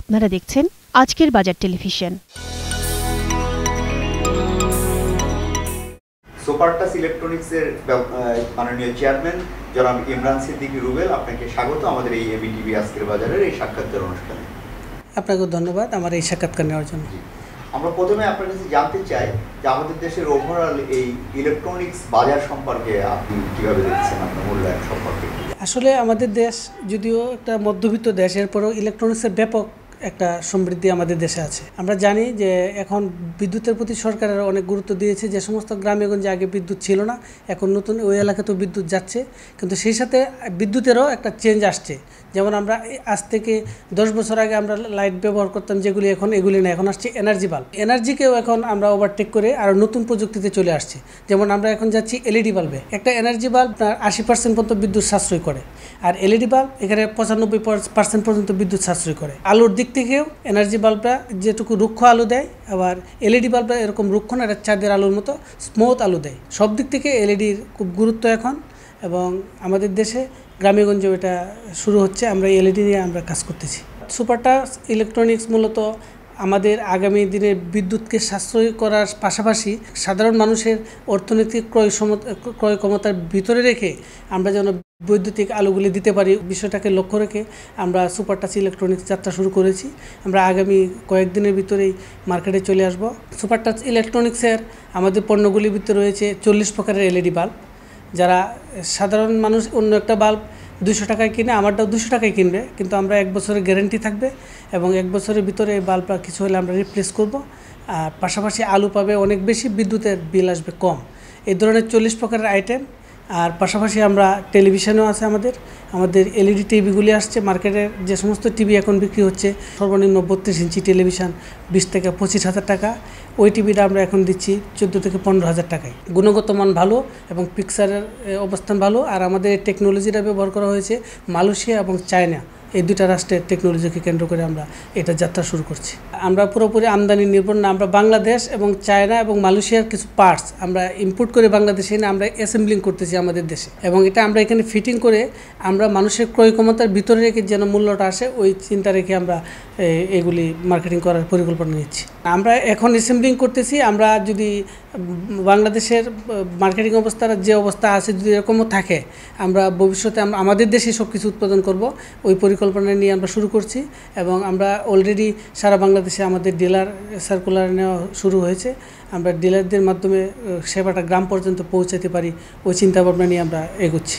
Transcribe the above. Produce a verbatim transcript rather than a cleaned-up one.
আপনারা দেখছেন আজকের বাজার টেলিভিশন। সুপার টাচ ইলেকট্রনিক্সের মাননীয় চেয়ারম্যান জনাব ইমরান সিদ্দিকী রুবেল আপনাকে স্বাগত আমাদের এই এবি টিভি আজকের বাজারের এই সাক্ষাৎকার অনুষ্ঠানে। আপনাকে ধন্যবাদ আমার এই সাক্ষাৎকার নেওয়ার জন্য। আমরা প্রথমে আপনার কাছে জানতে চাই যে আমাদের দেশের ওভারঅল এই ইলেকট্রনিক্স বাজার সম্পর্কে আপনি কিভাবে দেখছেন, আপনার মূল্যায়ন সম্পর্কে। আসলে আমাদের দেশ যদিও একটা মধ্যবিত্ত দেশ, এরপরেও ইলেকট্রনিক্সের ব্যাপক একটা সমৃদ্ধি আমাদের দেশে আছে। আমরা জানি যে এখন বিদ্যুতের প্রতি সরকারের অনেক গুরুত্ব দিয়েছে, যে সমস্ত গ্রামেগঞ্জে আগে বিদ্যুৎ ছিল না এখন নতুন ওই এলাকাতেও বিদ্যুৎ যাচ্ছে, কিন্তু সেই সাথে বিদ্যুতেরও একটা চেঞ্জ আসছে। যেমন আমরা আজ থেকে দশ বছর আগে আমরা লাইট ব্যবহার করতাম যেগুলি, এখন এগুলি না, এখন আসছে এনার্জি বাল্ব। এনার্জিকেও এখন আমরা ওভারটেক করে আরও নতুন প্রযুক্তিতে চলে আসছে, যেমন আমরা এখন যাচ্ছি এলইডি বাল্বে। একটা এনার্জি বাল্ব আপনার আশি পার্সেন্ট পর্যন্ত বিদ্যুৎ সাশ্রয় করে, আর এলইডি বাল্ব এখানে পঁচানব্বই পার্সেন্ট পর্যন্ত বিদ্যুৎ সাশ্রয় করে। আলোর দিক থেকেও এনার্জি বাল্বটা যেটুকু রুক্ষ আলো দেয়, আবার এলইডি বাল্বটা এরকম রুক্ষ না, এটা চাঁদের আলোর মতো স্মুথ আলো দেয়। সব দিক থেকে এলইডির খুব গুরুত্ব এখন, এবং আমাদের দেশে গ্রামেগঞ্জে এটা শুরু হচ্ছে। আমরা এলইডি নিয়ে আমরা কাজ করতেছি। সুপার টাচ ইলেকট্রনিক্স মূলত আমাদের আগামী দিনে বিদ্যুৎকে সাশ্রয় করার পাশাপাশি সাধারণ মানুষের অর্থনৈতিক ক্রয় ক্ষমতা ক্রয় ক্ষমতার ভিতরে রেখে আমরা যেন বৈদ্যুতিক আলোগুলি দিতে পারি, বিষয়টাকে লক্ষ্য রেখে আমরা সুপার টাচ ইলেকট্রনিক্স যাত্রা শুরু করেছি। আমরা আগামী কয়েকদিনের ভিতরেই মার্কেটে চলে আসব। সুপার টাচ ইলেকট্রনিক্সের আমাদের পণ্যগুলির ভিতরে রয়েছে চল্লিশ প্রকারের এলইডি বাল্ব, যারা সাধারণ মানুষ অন্য একটা বাল্ব দুশো টাকায় কিনে আমারটাও দুশো টাকায় কিনবে, কিন্তু আমরা এক বছরের গ্যারেন্টি থাকবে এবং এক বছরের ভিতরে এই বাল্বটা কিছু হলে আমরা রিপ্লেস করব। আর পাশাপাশি আলো পাবে অনেক বেশি, বিদ্যুতের বিল আসবে কম, এই ধরনের চল্লিশ প্রকারের আইটেম। আর পাশাপাশি আমরা টেলিভিশনও আছে, আমাদের আমাদের এলইডি টিভিগুলি আসছে মার্কেটের। যে সমস্ত টিভি এখন বিক্রি হচ্ছে সর্বনিম্ন বত্রিশ ইঞ্চি টেলিভিশন বিশ থেকে পঁচিশ হাজার টাকা, ওই টিভিটা আমরা এখন দিচ্ছি চোদ্দো থেকে পনেরো হাজার টাকায়। গুণগত মান ভালো এবং পিকচারের অবস্থান ভালো। আর আমাদের টেকনোলজিটা ব্যবহার করা হয়েছে মালয়েশিয়া এবং চায়না, এই দুটা রাষ্ট্রের টেকনোলজিকে কেন্দ্র করে আমরা এটা যাত্রা শুরু করছি। আমরা পুরোপুরি আমদানি নির্ভর না, আমরা বাংলাদেশ এবং চায়না এবং মালয়েশিয়ার কিছু পার্টস আমরা ইম্পোর্ট করে বাংলাদেশে এনে আমরা অ্যাসেম্বলিং করতেছি আমাদের দেশে, এবং এটা আমরা এখানে ফিটিং করে আমরা মানুষের ক্রয় ক্ষমতার ভিতরে রেখে যেন মূল্যটা আসে, ওই চিন্তা রেখে আমরা এগুলি মার্কেটিং করার পরিকল্পনা নিচ্ছি। আমরা এখন অ্যাসেম্বলিং করতেছি। আমরা যদি বাংলাদেশের মার্কেটিং অবস্থার যে অবস্থা আছে যদি এরকমও থাকে, আমরা ভবিষ্যতে আমরা আমাদের দেশে সব কিছু উৎপাদন করব, ওই পরিকল্পনা নিয়ে আমরা শুরু করছি। এবং আমরা অলরেডি সারা বাংলাদেশে আমাদের ডিলার সার্কুলার নেওয়া শুরু হয়েছে, আমরা ডিলারদের মাধ্যমে সেবাটা গ্রাম পর্যন্ত পৌঁছাতে পারি, ওই চিন্তাভাবনা নিয়ে আমরা এগোচ্ছি।